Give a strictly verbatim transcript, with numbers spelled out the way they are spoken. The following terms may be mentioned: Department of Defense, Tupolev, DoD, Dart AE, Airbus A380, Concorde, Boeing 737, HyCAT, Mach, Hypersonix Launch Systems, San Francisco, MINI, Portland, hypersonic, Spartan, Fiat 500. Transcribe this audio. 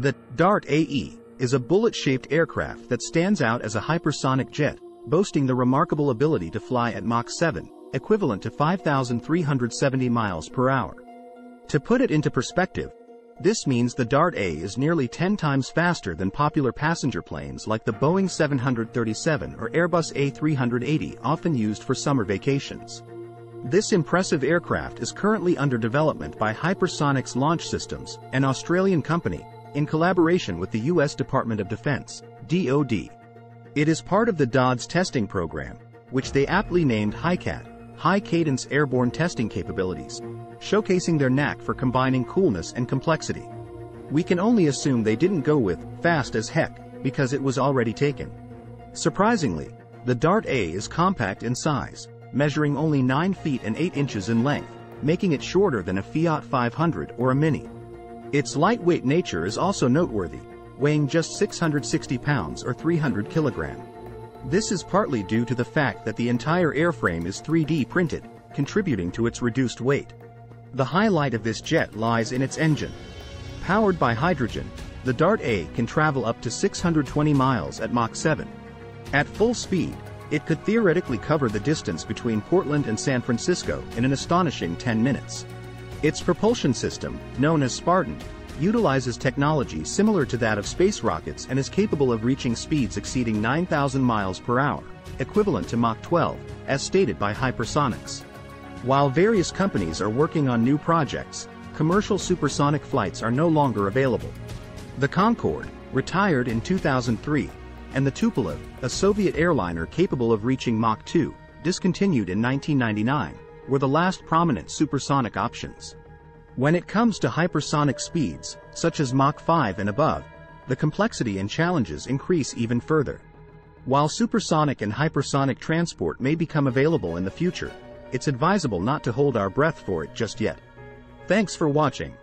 The Dart A E is a bullet-shaped aircraft that stands out as a hypersonic jet, boasting the remarkable ability to fly at Mach seven, equivalent to five thousand three hundred seventy miles per hour. To put it into perspective, this means the Dart A E is nearly ten times faster than popular passenger planes like the Boeing seven thirty-seven or Airbus A three eighty often used for summer vacations. This impressive aircraft is currently under development by Hypersonix Launch Systems, an Australian company, in collaboration with the U S Department of Defense, D O D. It is part of the DoD's testing program, which they aptly named HyCAT, High Cadence Airborne Testing Capabilities, showcasing their knack for combining coolness and complexity. We can only assume they didn't go with fast as heck, because it was already taken. Surprisingly, the Dart A is compact in size, measuring only nine feet and eight inches in length, making it shorter than a Fiat five hundred or a MINI. Its lightweight nature is also noteworthy, weighing just six hundred sixty pounds or three hundred kilograms. This is partly due to the fact that the entire airframe is three D printed, contributing to its reduced weight. The highlight of this jet lies in its engine. Powered by hydrogen, the Dart A can travel up to six hundred twenty miles at Mach seven. At full speed, it could theoretically cover the distance between Portland and San Francisco in an astonishing ten minutes. Its propulsion system, known as Spartan, utilizes technology similar to that of space rockets and is capable of reaching speeds exceeding nine thousand miles per hour, equivalent to Mach twelve, as stated by Hypersonix. While various companies are working on new projects, commercial supersonic flights are no longer available. The Concorde, retired in two thousand three, and the Tupolev, a Soviet airliner capable of reaching Mach two, discontinued in nineteen ninety-nine, were the last prominent supersonic options. When it comes to hypersonic speeds, such as Mach five and above, the complexity and challenges increase even further. While supersonic and hypersonic transport may become available in the future, it's advisable not to hold our breath for it just yet. Thanks for watching.